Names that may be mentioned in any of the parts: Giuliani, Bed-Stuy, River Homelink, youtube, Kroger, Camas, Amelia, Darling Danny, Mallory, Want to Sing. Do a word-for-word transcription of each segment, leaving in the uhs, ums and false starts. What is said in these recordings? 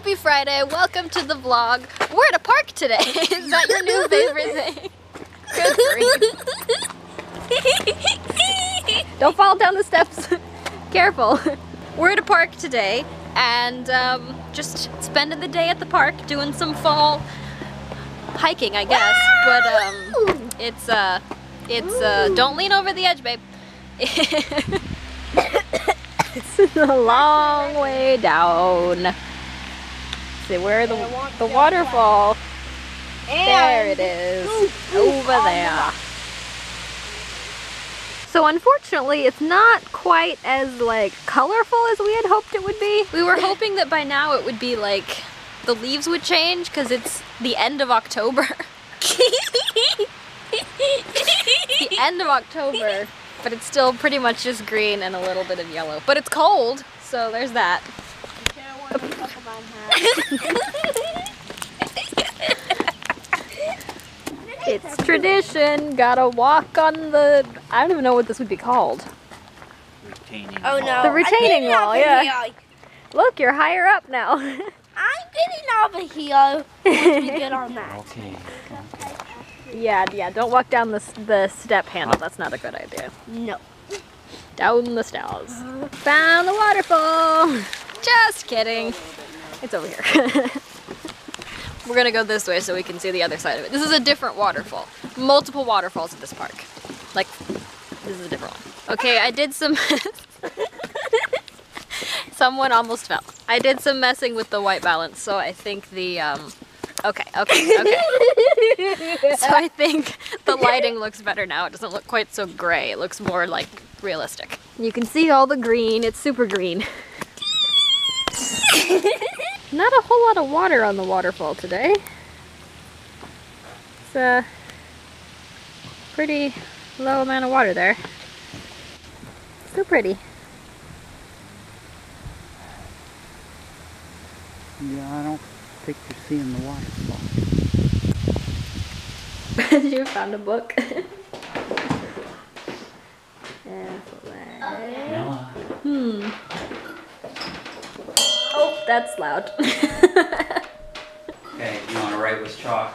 Happy Friday, welcome to the vlog. We're at a park today. Is that your new favorite thing? Good grief. Don't fall down the steps. Careful. We're at a park today and um, just spending the day at the park doing some fall hiking, I guess. Wow. But um, it's, uh, it's, uh, don't lean over the edge, babe. It's a long way down. Where the, the waterfall, there it is, over there. So unfortunately it's not quite as like colorful as we had hoped it would be. We were hoping that by now it would be like the leaves would change because it's the end of October. The end of October, but it's still pretty much just green and a little bit of yellow. But it's cold, so there's that. It's tradition. Gotta walk on the. I don't even know what this would be called. Retaining oh wall. No! The retaining wall. Yeah. Here. Look, you're higher up now. I'm getting over here. Let's be good on that. Okay. Yeah, yeah. Don't walk down the the step handle. That's not a good idea. No. Down the stairs. Found the waterfall. Just kidding. It's over here. We're gonna go this way so we can see the other side of it. This is a different waterfall. Multiple waterfalls at this park. Like, this is a different one. Okay, I did some... Someone almost fell. I did some messing with the white balance, so I think the... Um, okay, okay, okay. So I think the lighting looks better now. It doesn't look quite so gray. It looks more, like, realistic. You can see all the green. It's super green. Not a whole lot of water on the waterfall today. It's a pretty low amount of water there. So pretty. Yeah, I don't picture seeing the waterfall. You found a book. hmm. Oh, that's loud. Okay, you want to write with chalk?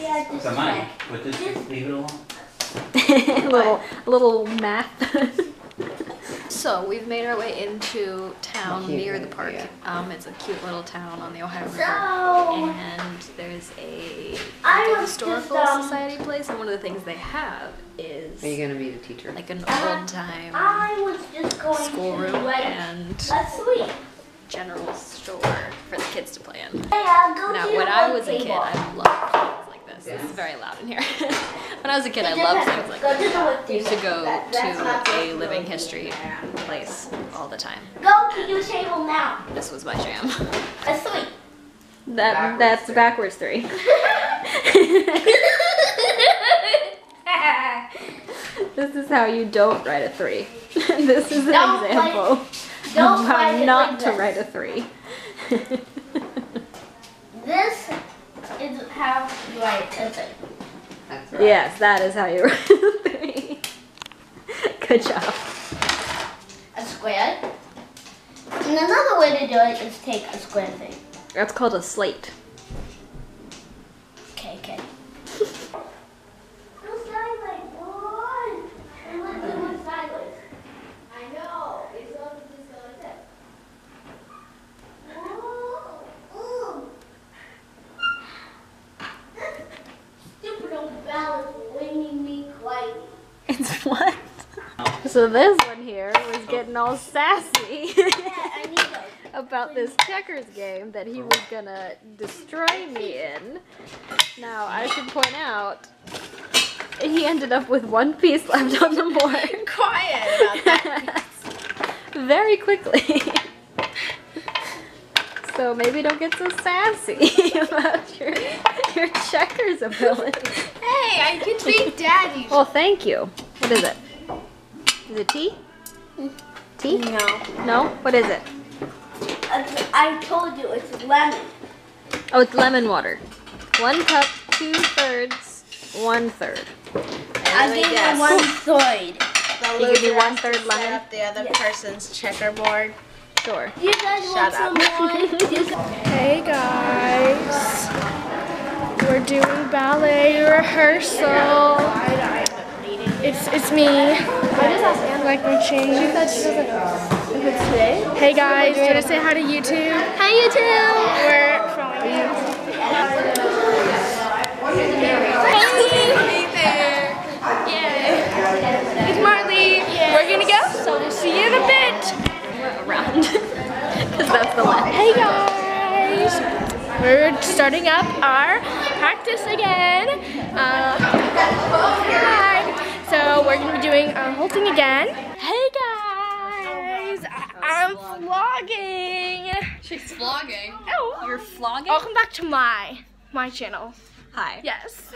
Yeah, it's a mic. Put this, just leave it alone. a little, a little math. So we've made our way into town cute, near the park. Yeah. Um, it's a cute little town on the Ohio River, so, and there's a like, historical just, um, society place. And one of the things they have is are you gonna be the teacher? Like an old time uh, schoolroom and. Let's sleep. General store for the kids to play in. Yeah, go now, when I was table. a kid, I loved things like this. Yes. It's very loud in here. When I was a kid, I loved things like go this. I used to go that, to a living history place all the time. Go to your table now. This was my jam. A three. That, backwards that's three. backwards three. This is how you don't write a three. This is an don't example. Play. Don't how not like to this. write a three. This is how you write a three. That's right. Yes, that is how you write a three. Good job. A square. And another way to do it is take a square thing. That's called a slate. Okay, okay. What? So this one here was getting all sassy about this checkers game that he was gonna destroy me in. Now I should point out he ended up with one piece left on the board. Quiet about that piece. Very quickly. So maybe don't get so sassy about your your checkers ability. Hey, I can beat Daddy. Well, thank you. What is it? Is it tea? Tea? No. No? What is it? I told you it's lemon. Oh, it's lemon water. One cup, two thirds, one third. I give you one third. You give me one third lemon. Set up the other person's checkerboard. Sure. You guys Shut want up. Some more? Hey guys, we're doing ballet rehearsal. It's it's me. I like my change. Hey guys, do you want to say hi to YouTube? Hi YouTube. We're following you. Hey there. Yeah. It's Marley. We're gonna go. So we'll see you in a bit. Around because that's the last. Hey guys, we're starting up our practice again. Uh, hi. So we're gonna be doing um, halting again. Hey guys, I'm vlogging. She's vlogging. Oh, you're vlogging. Welcome back to my my channel. Hi. Yes.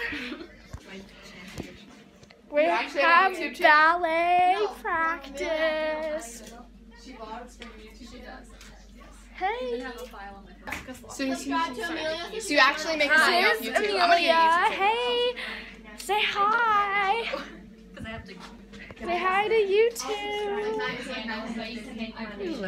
We have ballet no. practice. She vlogs from YouTube, she does. Hey! So you, so you actually make a video off YouTube. Amelia. I'm gonna get a YouTube channel. Hey! Say hi! Say hi to YouTube!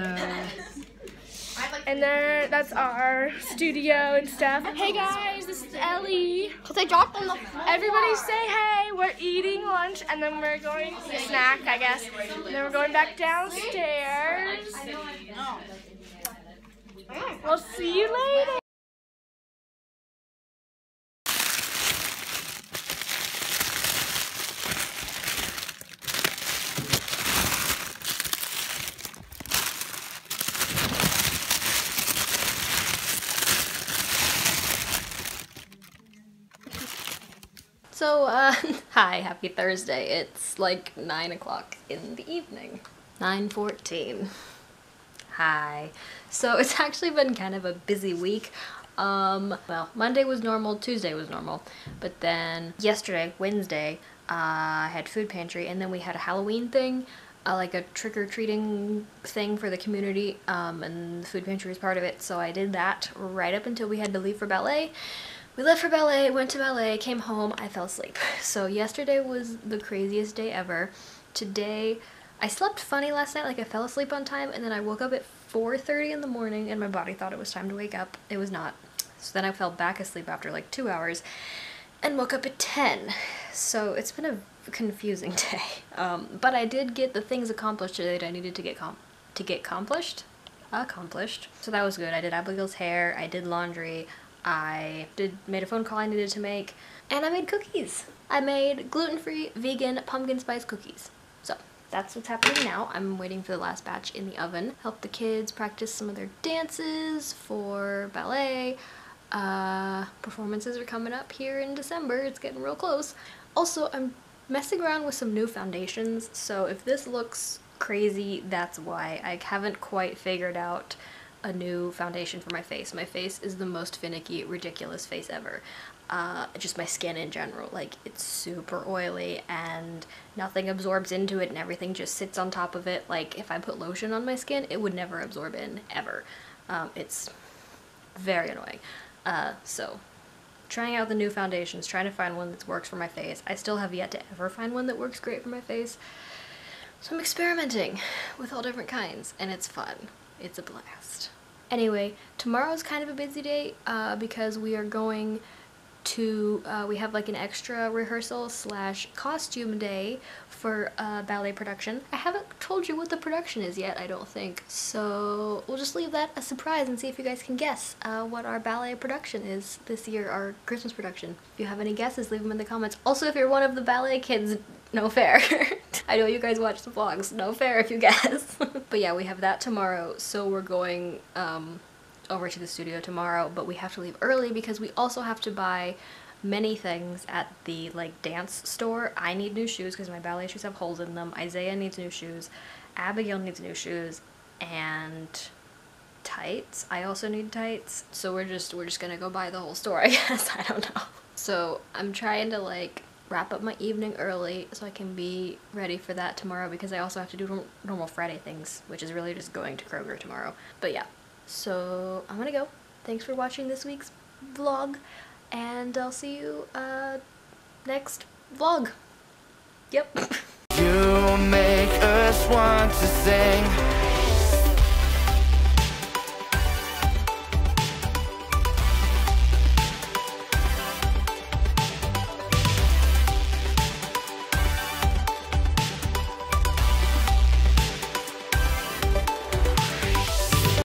And there, that's our studio and stuff. Hey guys, this is Ellie. Everybody say hey! We're eating lunch and then we're going to snack, I guess. And then we're going back downstairs. I'll see you later. So, uh, hi, happy Thursday. It's like nine o'clock in the evening. nine fourteen. Hi. So it's actually been kind of a busy week. Um, well, Monday was normal, Tuesday was normal, but then yesterday, Wednesday, uh, I had food pantry, and then we had a Halloween thing, uh, like a trick-or-treating thing for the community, um, and the food pantry was part of it, so I did that right up until we had to leave for ballet. We left for ballet, went to ballet, came home, I fell asleep. So yesterday was the craziest day ever. Today, I slept funny last night, like I fell asleep on time, and then I woke up at four thirty in the morning and my body thought it was time to wake up. It was not. So then I fell back asleep after like two hours and woke up at ten. So it's been a confusing day. Um, but I did get the things accomplished today that I needed to get com to get accomplished? Accomplished. So that was good. I did Abigail's hair, I did laundry, I did made a phone call I needed to make, and I made cookies. I made gluten-free, vegan, pumpkin spice cookies. So that's what's happening now. I'm waiting for the last batch in the oven. Help the kids practice some of their dances for ballet. Uh, performances are coming up here in December. It's getting real close. Also, I'm messing around with some new foundations, so if this looks crazy, that's why. I haven't quite figured out a new foundation for my face. My face is the most finicky, ridiculous face ever. Uh, just my skin in general, like it's super oily and nothing absorbs into it and everything just sits on top of it. Like if I put lotion on my skin, it would never absorb in, ever. Um, it's very annoying. Uh, so trying out the new foundations, trying to find one that works for my face. I still have yet to ever find one that works great for my face. So I'm experimenting with all different kinds and it's fun. It's a blast. Anyway, tomorrow's kind of a busy day uh, because we are going to, uh, we have like an extra rehearsal slash costume day for a ballet production. I haven't told you what the production is yet, I don't think, so we'll just leave that a surprise and see if you guys can guess uh, what our ballet production is this year, our Christmas production. If you have any guesses, leave them in the comments. Also, if you're one of the ballet kids, no fair. I know you guys watch the vlogs, no fair if you guess. But yeah, we have that tomorrow, so we're going, um, over to the studio tomorrow, but we have to leave early because we also have to buy many things at the like dance store. I need new shoes because my ballet shoes have holes in them. Isaiah needs new shoes. Abigail needs new shoes and tights. I also need tights. So we're just we're just gonna go buy the whole store, I guess. I don't know. So I'm trying to like wrap up my evening early so I can be ready for that tomorrow because I also have to do normal Friday things, which is really just going to Kroger tomorrow. But yeah. So I'm gonna go. Thanks for watching this week's vlog, and I'll see you uh, next vlog. Yep. You make us want to sing.